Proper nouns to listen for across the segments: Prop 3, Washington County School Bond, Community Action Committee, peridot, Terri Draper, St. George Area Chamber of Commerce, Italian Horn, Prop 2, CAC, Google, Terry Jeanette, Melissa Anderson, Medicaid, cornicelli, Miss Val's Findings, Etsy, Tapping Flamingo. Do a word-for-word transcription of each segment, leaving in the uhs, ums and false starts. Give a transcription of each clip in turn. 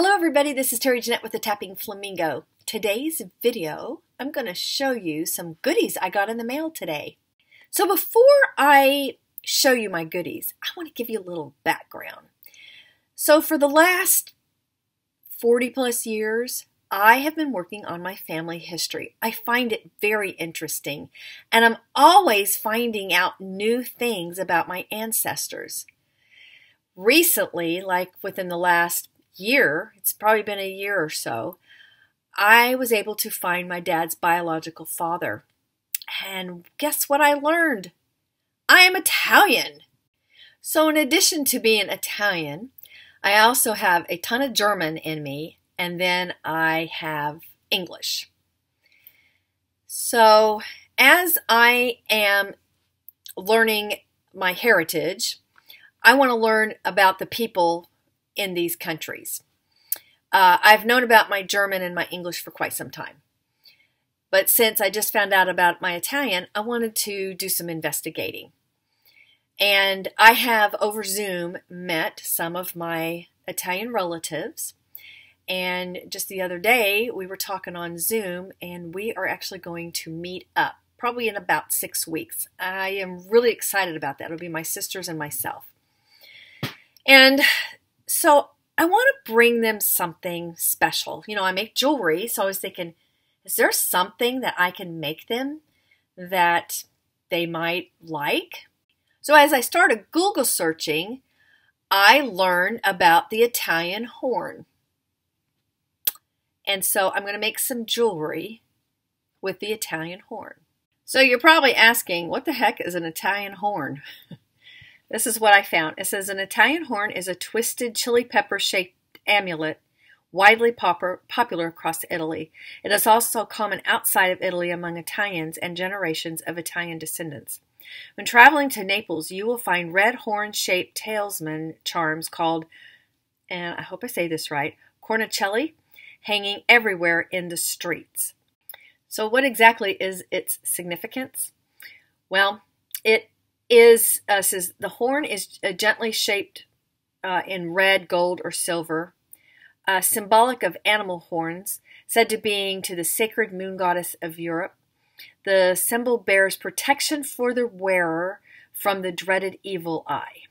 Hello everybody, this is Terry Jeanette with the Tapping Flamingo. Today's video, I'm going to show you some goodies I got in the mail today. So before I show you my goodies, I want to give you a little background. So for the last forty plus years, I have been working on my family history. I find it very interesting, and I'm always finding out new things about my ancestors. Recently, like within the last year, it's probably been a year or so, I was able to find my dad's biological father. And guess what I learned? I am Italian. So in addition to being Italian, I also have a ton of German in me, and then I have English. So as I am learning my heritage, I want to learn about the people in these countries. Uh, I've known about my German and my English for quite some time, but since I just found out about my Italian, I wanted to do some investigating. And I have over Zoom met some of my Italian relatives, and just the other day we were talking on Zoom, and we are actually going to meet up probably in about six weeks. I am really excited about that. It'll be my sisters and myself. And so I want to bring them something special. You know, I make jewelry, so I was thinking, is there something that I can make them that they might like? So as I started Google searching, I learned about the Italian horn. And so I'm going to make some jewelry with the Italian horn. So you're probably asking, what the heck is an Italian horn? This is what I found. It says, an Italian horn is a twisted chili pepper-shaped amulet, widely popular across Italy. It is also common outside of Italy among Italians and generations of Italian descendants. When traveling to Naples, you will find red horn-shaped talisman charms called, and I hope I say this right, cornicelli, hanging everywhere in the streets. So what exactly is its significance? Well, it is uh, says the horn is uh, gently shaped uh, in red, gold, or silver, uh, symbolic of animal horns, said to being to the sacred moon goddess of Europe. The symbol bears protection for the wearer from the dreaded evil eye.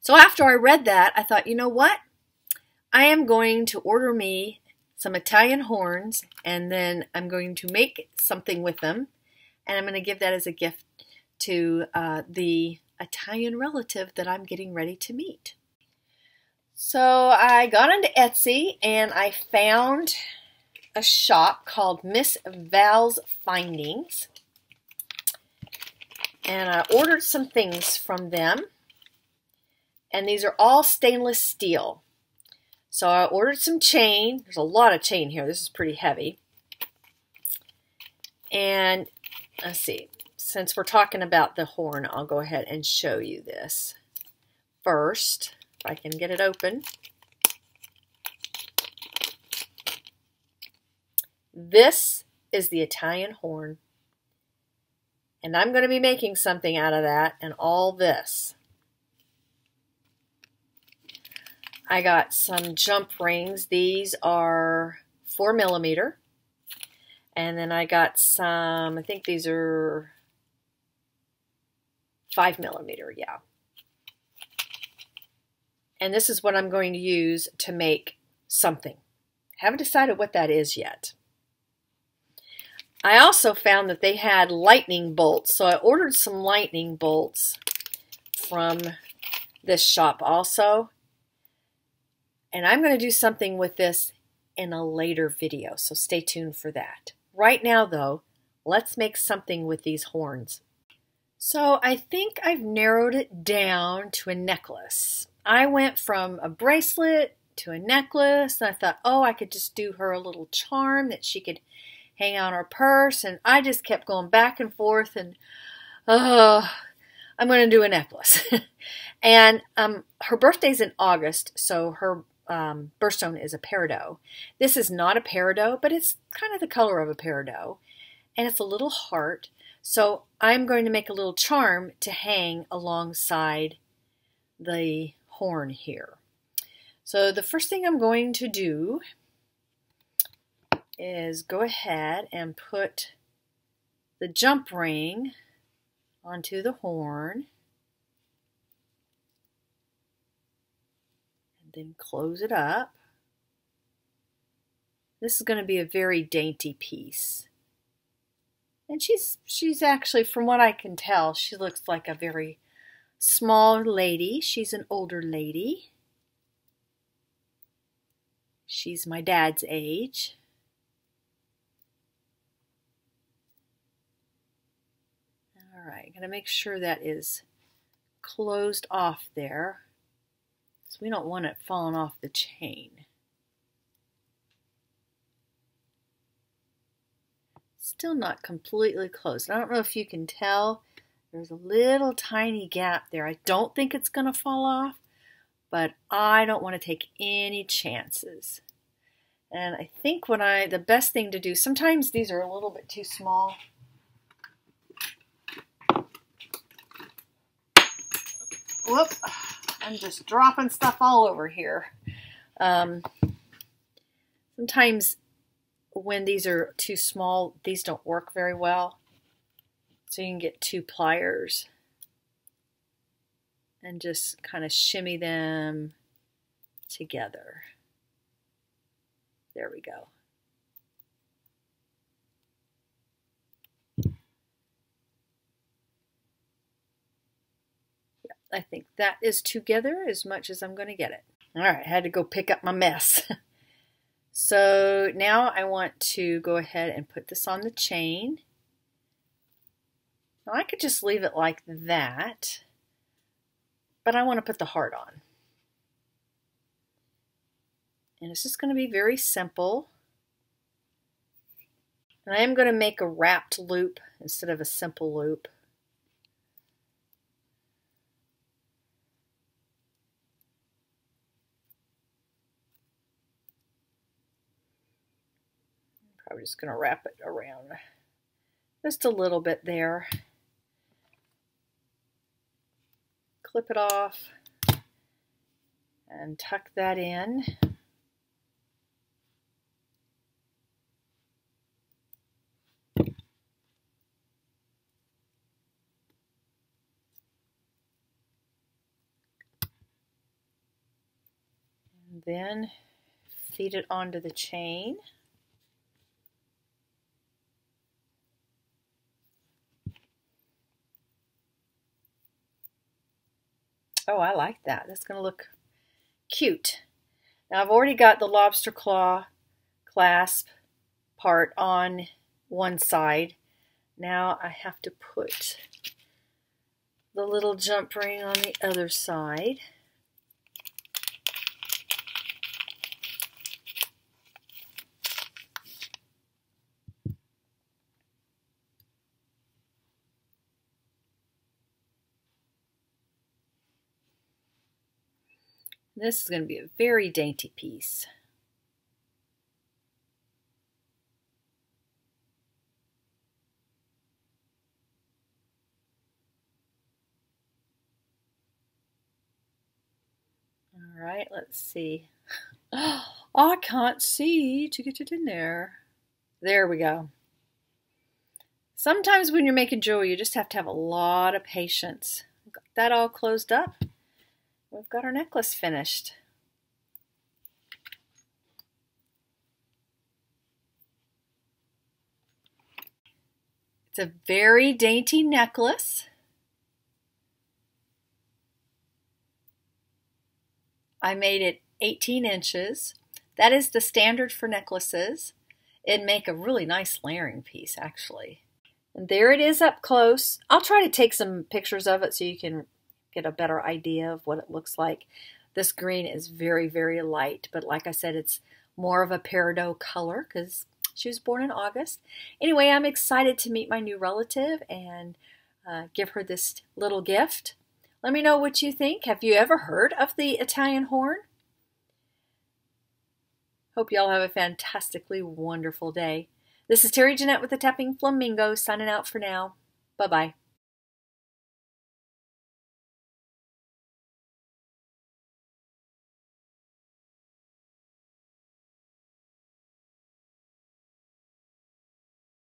So after I read that, I thought, you know what? I am going to order me some Italian horns, and then I'm going to make something with them, and I'm going to give that as a gift to uh, the Italian relative that I'm getting ready to meet. So I got onto Etsy and I found a shop called Miss Val's Findings, and I ordered some things from them, and these are all stainless steel. So I ordered some chain. There's a lot of chain here. This is pretty heavy. And let's see. Since we're talking about the horn, I'll go ahead and show you this first, if I can get it open. This is the Italian horn, and I'm going to be making something out of that and all this. I got some jump rings. These are four millimeter, and then I got some, I think these are Five millimeter, yeah. And this is what I'm going to use to make something. Haven't decided what that is yet. I also found that they had lightning bolts, so I ordered some lightning bolts from this shop also. And I'm going to do something with this in a later video, so stay tuned for that. Right now, though, let's make something with these horns. So I think I've narrowed it down to a necklace. I went from a bracelet to a necklace, and I thought, oh, I could just do her a little charm that she could hang on her purse, and I just kept going back and forth, and oh, I'm going to do a necklace. And um, her birthday's in August, so her um, birthstone is a peridot. This is not a peridot, but it's kind of the color of a peridot, and it's a little heart. So I'm going to make a little charm to hang alongside the horn here. So the first thing I'm going to do is go ahead and put the jump ring onto the horn, and then close it up. This is going to be a very dainty piece. And she's she's actually, from what I can tell, she looks like a very small lady. She's an older lady. She's my dad's age. All right, I'm going to make sure that is closed off there, so we don't want it falling off the chain. Still not completely closed. I don't know if you can tell. There's a little tiny gap there. I don't think it's going to fall off, but I don't want to take any chances. And I think when I, the best thing to do, sometimes these are a little bit too small. Whoop, I'm just dropping stuff all over here. Um, sometimes when these are too small, these don't work very well. So you can get two pliers and just kind of shimmy them together. There we go. I think that is together as much as I'm going to get it. All right, I had to go pick up my mess. So now I want to go ahead and put this on the chain. Now I could just leave it like that, but I want to put the heart on. And it's just going to be very simple. And I am going to make a wrapped loop instead of a simple loop. I'm just going to wrap it around just a little bit there. Clip it off and tuck that in. And then feed it onto the chain. Oh, I like that. That's going to look cute. Now, I've already got the lobster claw clasp part on one side. Now I have to put the little jump ring on the other side. This is going to be a very dainty piece. All right, let's see. Oh, I can't see to get it in there. There we go. Sometimes when you're making jewelry, you just have to have a lot of patience. Got that all closed up. We've got our necklace finished. It's a very dainty necklace. I made it eighteen inches. That is the standard for necklaces. It'd make a really nice layering piece, actually. And there it is up close. I'll try to take some pictures of it so you can get a better idea of what it looks like. This green is very, very light, but like I said, it's more of a peridot color because she was born in August. Anyway, I'm excited to meet my new relative and uh, give her this little gift. Let me know what you think. Have you ever heard of the Italian horn? Hope y'all have a fantastically wonderful day. This is Terry Jeanette with the Tapping Flamingo signing out for now. Bye-bye.